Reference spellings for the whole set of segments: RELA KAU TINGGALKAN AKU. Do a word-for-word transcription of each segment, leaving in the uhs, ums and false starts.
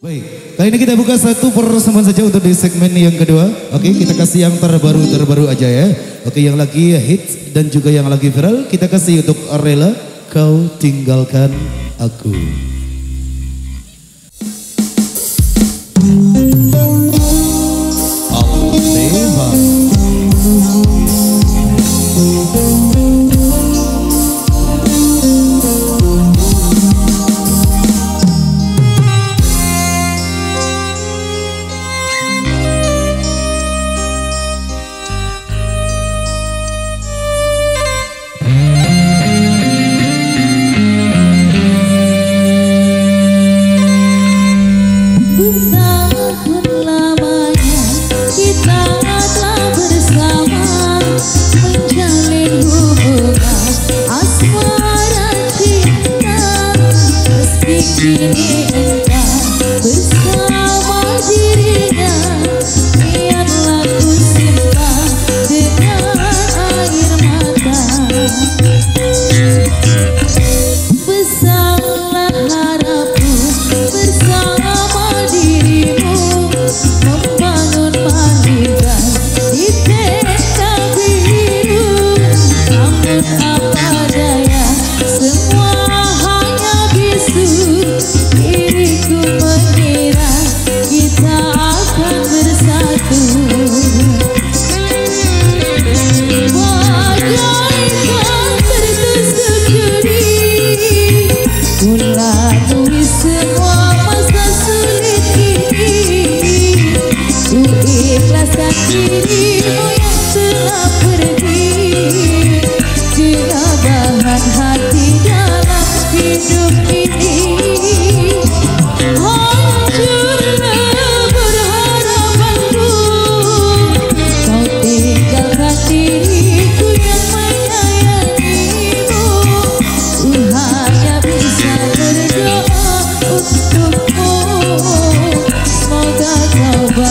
Baik, kali ini kita buka satu persembahan saja untuk di segmen yang kedua. Oke, kita kasih yang terbaru-terbaru aja ya. Oke, yang lagi hits dan juga yang lagi viral, kita kasih untuk Rela Kau Tinggalkan Aku. Semoga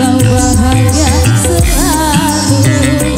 kau bahagia selalu.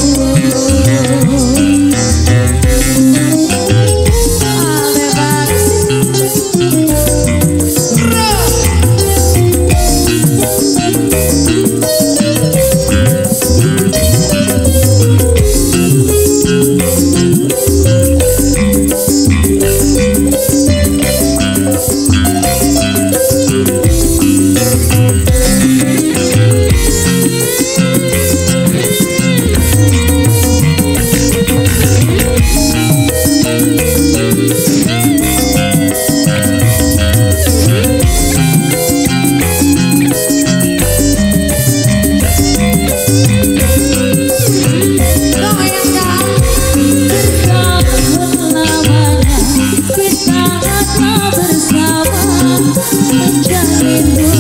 Thank you.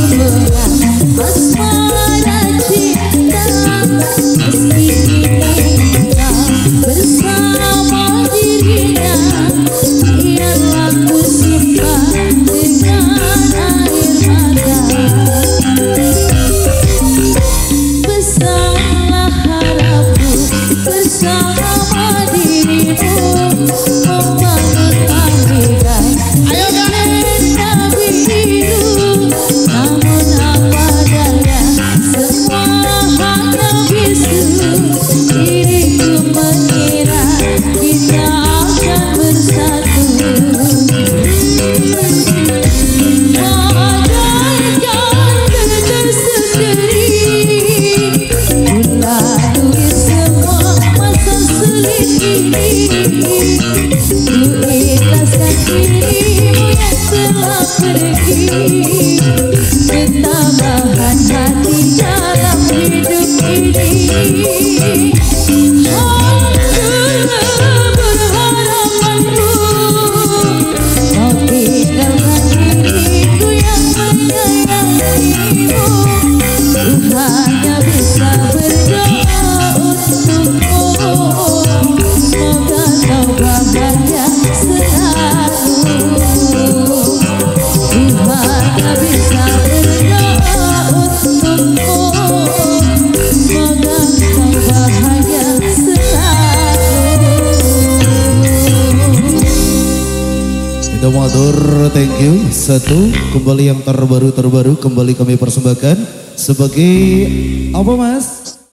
Satu kembali yang terbaru-terbaru kembali kami persembahkan sebagai apa, Mas?